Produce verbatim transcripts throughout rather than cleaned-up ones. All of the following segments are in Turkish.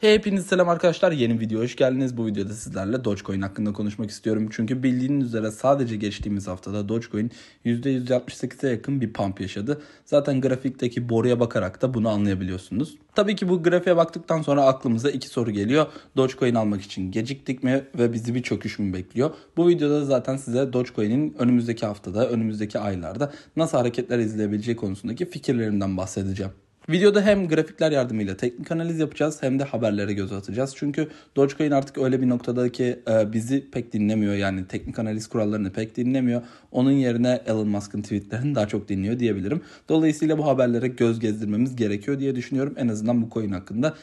Hepinize selam arkadaşlar, yeni videoya hoş geldiniz. Bu videoda sizlerle Dogecoin hakkında konuşmak istiyorum. Çünkü bildiğiniz üzere sadece geçtiğimiz haftada Dogecoin yüzde yüz altmış sekize yakın bir pump yaşadı. Zaten grafikteki boruya bakarak da bunu anlayabiliyorsunuz. Tabii ki bu grafiğe baktıktan sonra aklımıza iki soru geliyor. Dogecoin almak için geciktik mi ve bizi bir çöküş mü bekliyor? Bu videoda zaten size Dogecoin'in önümüzdeki haftada, önümüzdeki aylarda nasıl hareketler izleyebileceği konusundaki fikirlerimden bahsedeceğim. Videoda hem grafikler yardımıyla teknik analiz yapacağız hem de haberlere göz atacağız. Çünkü Dogecoin artık öyle bir noktada ki bizi pek dinlemiyor. Yani teknik analiz kurallarını pek dinlemiyor. Onun yerine Elon Musk'ın tweetlerini daha çok dinliyor diyebilirim. Dolayısıyla bu haberlere göz gezdirmemiz gerekiyor diye düşünüyorum. En azından bu coin hakkında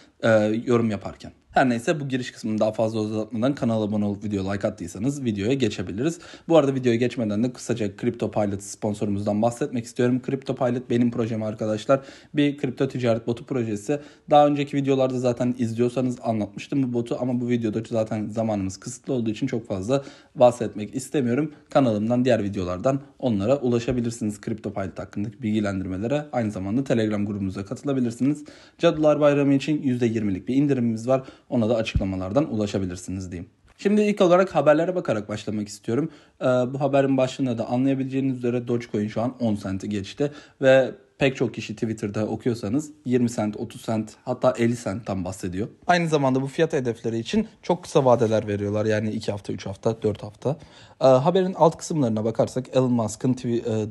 yorum yaparken. Her neyse, bu giriş kısmını daha fazla uzatmadan kanala abone olup video like attıysanız videoya geçebiliriz. Bu arada videoya geçmeden de kısaca CryptoPilot sponsorumuzdan bahsetmek istiyorum. CryptoPilot benim projem arkadaşlar. Bir kripto ticaret botu projesi. Daha önceki videolarda zaten izliyorsanız anlatmıştım bu botu ama bu videoda zaten zamanımız kısıtlı olduğu için çok fazla bahsetmek istemiyorum. Kanalımdan, diğer videolardan onlara ulaşabilirsiniz. CryptoPilot hakkındaki bilgilendirmelere aynı zamanda Telegram grubumuza katılabilirsiniz. Cadılar Bayramı için yüzde yirmilik bir indirimimiz var. Ona da açıklamalardan ulaşabilirsiniz diyeyim. Şimdi ilk olarak haberlere bakarak başlamak istiyorum. Ee, bu haberin başlığında da anlayabileceğiniz üzere Dogecoin şu an on senti geçti ve pek çok kişi Twitter'da okuyorsanız yirmi sent, otuz sent hatta elli sentten bahsediyor. Aynı zamanda bu fiyat hedefleri için çok kısa vadeler veriyorlar. Yani iki hafta, üç hafta, dört hafta. Ee, haberin alt kısımlarına bakarsak Elon Musk'ın e,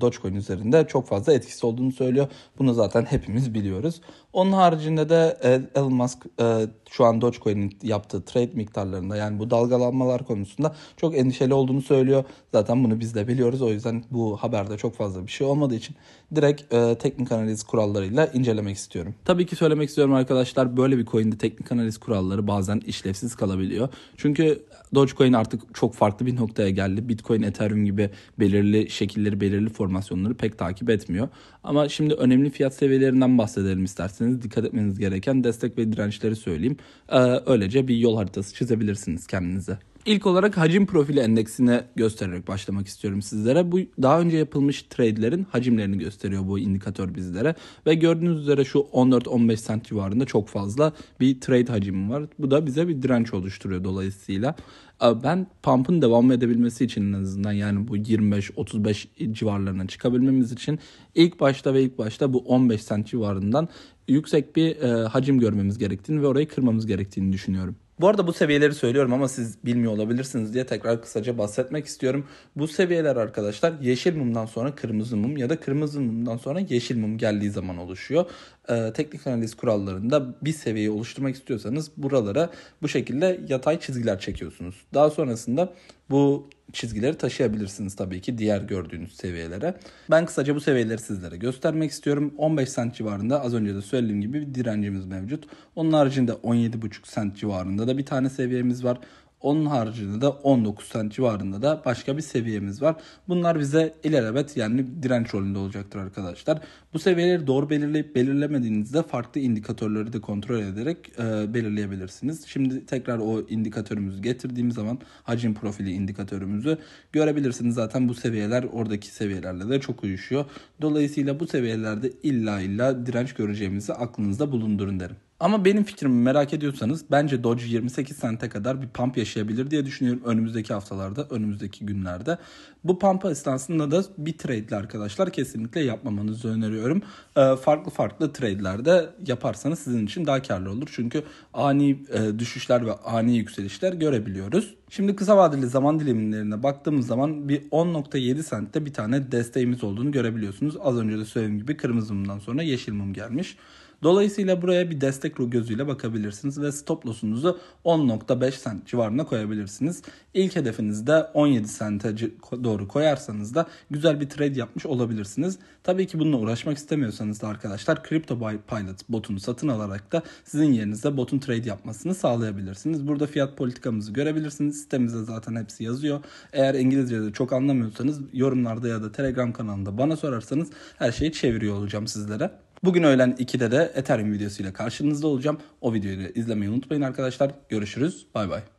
Dogecoin üzerinde çok fazla etkisi olduğunu söylüyor. Bunu zaten hepimiz biliyoruz. Onun haricinde de e, Elon Musk e, şu an Dogecoin'in yaptığı trade miktarlarında, yani bu dalgalanmalar konusunda çok endişeli olduğunu söylüyor. Zaten bunu biz de biliyoruz. O yüzden bu haberde çok fazla bir şey olmadığı için direkt e, tek teknik analiz kurallarıyla incelemek istiyorum. Tabii ki söylemek istiyorum arkadaşlar, böyle bir coin'de teknik analiz kuralları bazen işlevsiz kalabiliyor. Çünkü Dogecoin artık çok farklı bir noktaya geldi. Bitcoin, Ethereum gibi belirli şekilleri, belirli formasyonları pek takip etmiyor. Ama şimdi önemli fiyat seviyelerinden bahsedelim isterseniz. Dikkat etmeniz gereken destek ve dirençleri söyleyeyim. Ee, öylece bir yol haritası çizebilirsiniz kendinize. İlk olarak hacim profili endeksine göstererek başlamak istiyorum sizlere. Bu daha önce yapılmış trade'lerin hacimlerini gösteriyor bu indikatör bizlere. Ve gördüğünüz üzere şu on dört on beş sent civarında çok fazla bir trade hacimi var. Bu da bize bir direnç oluşturuyor dolayısıyla. Ben pump'ın devam edebilmesi için, en azından yani bu yirmi beş otuz beş civarlarına çıkabilmemiz için ilk başta ve ilk başta bu on beş sent civarından yüksek bir hacim görmemiz gerektiğini ve orayı kırmamız gerektiğini düşünüyorum. Bu arada bu seviyeleri söylüyorum ama siz bilmiyor olabilirsiniz diye tekrar kısaca bahsetmek istiyorum. Bu seviyeler arkadaşlar yeşil mumdan sonra kırmızı mum ya da kırmızı mumdan sonra yeşil mum geldiği zaman oluşuyor. Ee, teknik analiz kurallarında bir seviyeyi oluşturmak istiyorsanız buralara bu şekilde yatay çizgiler çekiyorsunuz. Daha sonrasında bu çizgileri taşıyabilirsiniz tabii ki diğer gördüğünüz seviyelere. Ben kısaca bu seviyeleri sizlere göstermek istiyorum. on beş sent civarında az önce de söylediğim gibi bir direncimiz mevcut. Onun haricinde on yedi buçuk sent civarında da bir tane seviyemiz var. Onun haricinde de on dokuz sent civarında da başka bir seviyemiz var. Bunlar bize ilelebet, yani direnç rolünde olacaktır arkadaşlar. Bu seviyeleri doğru belirleyip belirlemediğinizde farklı indikatörleri de kontrol ederek e, belirleyebilirsiniz. Şimdi tekrar o indikatörümüzü getirdiğim zaman hacim profili indikatörümüzü görebilirsiniz. Zaten bu seviyeler oradaki seviyelerle de çok uyuşuyor. Dolayısıyla bu seviyelerde illa illa direnç göreceğimizi aklınızda bulundurun derim. Ama benim fikrimi merak ediyorsanız bence Doge yirmi sekiz sente kadar bir pump yaşayabilir diye düşünüyorum önümüzdeki haftalarda, önümüzdeki günlerde. Bu pump esnasında da bir trade'le arkadaşlar kesinlikle yapmamanızı öneriyorum. Ee, farklı farklı trade'lerde yaparsanız sizin için daha karlı olur. Çünkü ani e, düşüşler ve ani yükselişler görebiliyoruz. Şimdi kısa vadeli zaman dilimlerine baktığımız zaman bir on nokta yedi sentte bir tane desteğimiz olduğunu görebiliyorsunuz. Az önce de söylediğim gibi kırmızı mumdan sonra yeşil mum gelmiş. Dolayısıyla buraya bir destek gözüyle bakabilirsiniz ve stop loss'unuzu on nokta beş sent civarına koyabilirsiniz. İlk hedefinizde on yedi sente doğru koyarsanız da güzel bir trade yapmış olabilirsiniz. Tabii ki bununla uğraşmak istemiyorsanız da arkadaşlar CryptoPilot botunu satın alarak da sizin yerinize botun trade yapmasını sağlayabilirsiniz. Burada fiyat politikamızı görebilirsiniz. Sitemizde zaten hepsi yazıyor. Eğer İngilizce'de çok anlamıyorsanız yorumlarda ya da Telegram kanalında bana sorarsanız her şeyi çeviriyor olacağım sizlere. Bugün öğlen ikide de Ethereum videosuyla karşınızda olacağım. O videoyu izlemeyi unutmayın arkadaşlar. Görüşürüz. Bay bay.